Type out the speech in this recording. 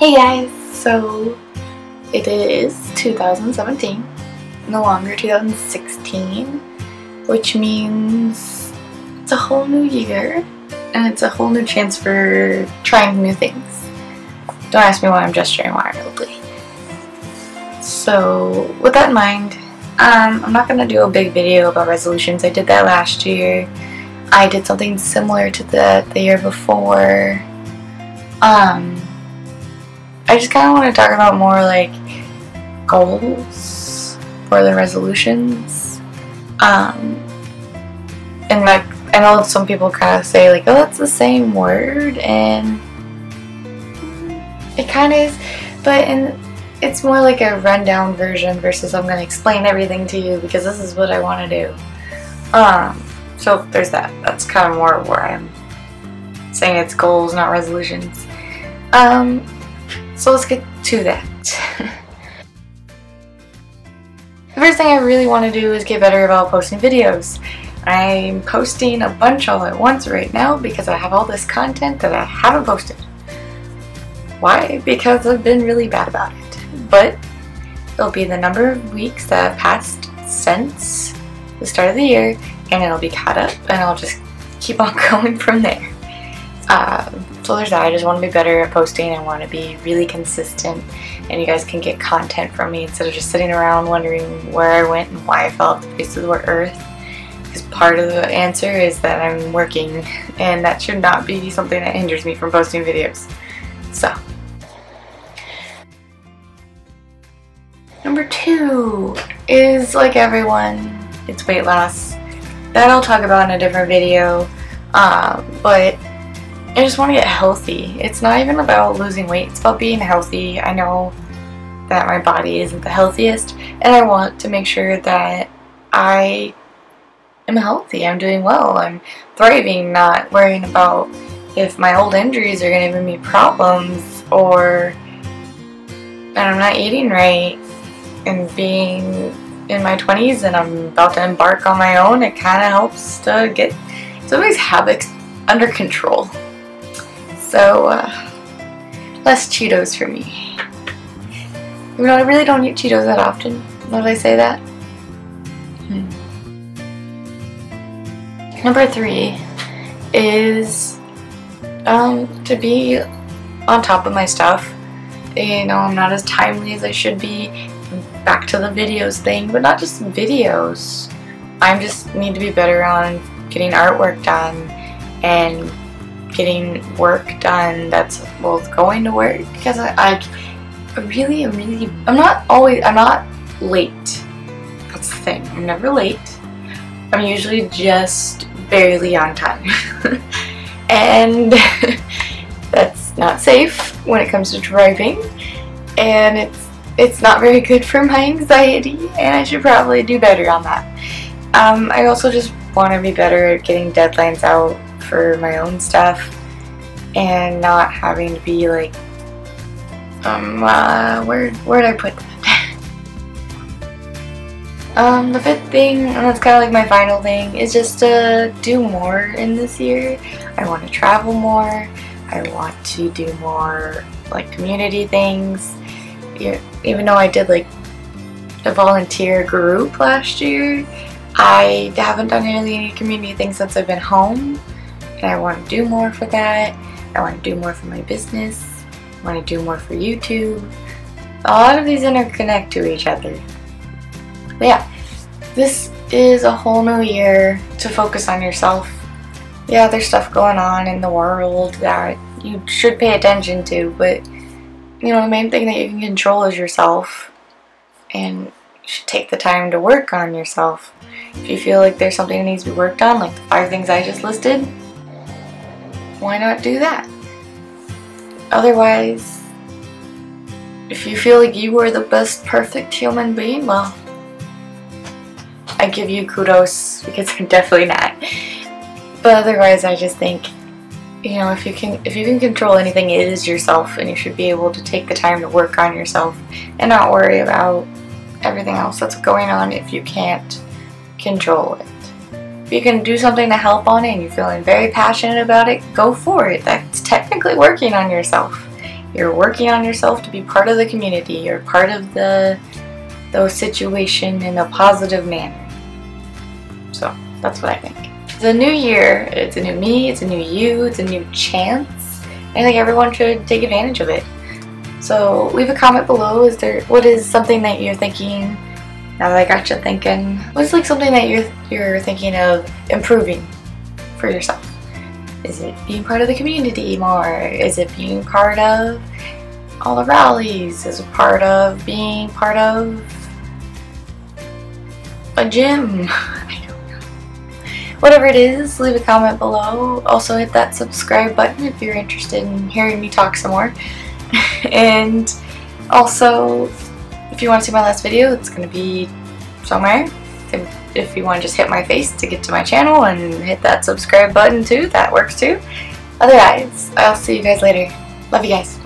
Hey guys, so it is 2017, no longer 2016, which means it's a whole new year and it's a whole new chance for trying new things. Don't ask me why I'm gesturing wildly. So with that in mind, I'm not going to do a big video about resolutions. I did that last year. I did something similar to that the year before. I just kind of want to talk about more like goals or the resolutions. And like, I know some people kind of say like, oh, that's the same word, and it kind of is, but it's more like a rundown version versus I'm going to explain everything to you because this is what I want to do. So there's that. That's kind of more where I'm saying it's goals, not resolutions. So let's get to that. The first thing I really want to do is get better about posting videos. I'm posting a bunch all at once right now because I have all this content that I haven't posted. Why? Because I've been really bad about it. But it'll be the number of weeks that have passed since the start of the year, and it'll be caught up, and I'll just keep on going from there. So there's that. I just want to be better at posting. I want to be really consistent, and you guys can get content from me instead of just sitting around wondering where I went and why I fell off the face of the earth. Because part of the answer is that I'm working, and that should not be something that hinders me from posting videos. So, number two is, like everyone, it's weight loss. That I'll talk about in a different video, but I just want to get healthy. It's not even about losing weight, it's about being healthy. I know that my body isn't the healthiest, and I want to make sure that I am healthy, I'm doing well, I'm thriving, not worrying about if my old injuries are going to give me problems, or that I'm not eating right, and being in my 20s and I'm about to embark on my own. It kind of helps to get some of these habits under control. So, less Cheetos for me. You know, I really don't eat Cheetos that often. Why did I say that? Number three is to be on top of my stuff. You know, I'm not as timely as I should be. Back to the videos thing, but not just videos. I just need to be better on getting artwork done and getting work done that's both going to work, because I'm not late. That's the thing. I'm never late. I'm usually just barely on time. And that's not safe when it comes to driving, and it's not very good for my anxiety, and I should probably do better on that. I also just want to be better at getting deadlines out for my own stuff and not having to be like, where'd I put that? The fifth thing, and that's kind of like my final thing, is just to do more in this year. I want to travel more. I want to do more like community things. Even though I did like a volunteer group last year, I haven't done really any community things since I've been home, and I want to do more for that. I want to do more for my business. I want to do more for YouTube. A lot of these interconnect to each other. But yeah, this is a whole new year to focus on yourself. Yeah, there's stuff going on in the world that you should pay attention to, but you know, the main thing that you can control is yourself, and you should take the time to work on yourself. If you feel like there's something that needs to be worked on, like the 5 things I just listed, why not do that? Otherwise, if you feel like you are the best perfect human being, well, I give you kudos, because I'm definitely not. But otherwise, I just think, you know, if you can control anything, it is yourself, and you should be able to take the time to work on yourself and not worry about everything else that's going on if you can't control it. If you can do something to help on it and you're feeling very passionate about it, go for it. That's technically working on yourself. You're working on yourself to be part of the community. You're part of the situation in a positive manner. So that's what I think. It's a new year. It's a new me. It's a new you. It's a new chance. I think everyone should take advantage of it. So leave a comment below. What is something that you're thinking? Now that I got you thinking, what's like something that you're thinking of improving for yourself? Is it being part of the community more? Is it being part of all the rallies? Is it part of being part of a gym? I don't know. Whatever it is, leave a comment below. Also hit that subscribe button if you're interested in hearing me talk some more. And also, if you want to see my last video, it's going to be somewhere. If you want to just hit my face to get to my channel and hit that subscribe button too, that works too. Otherwise, I'll see you guys later. Love you guys.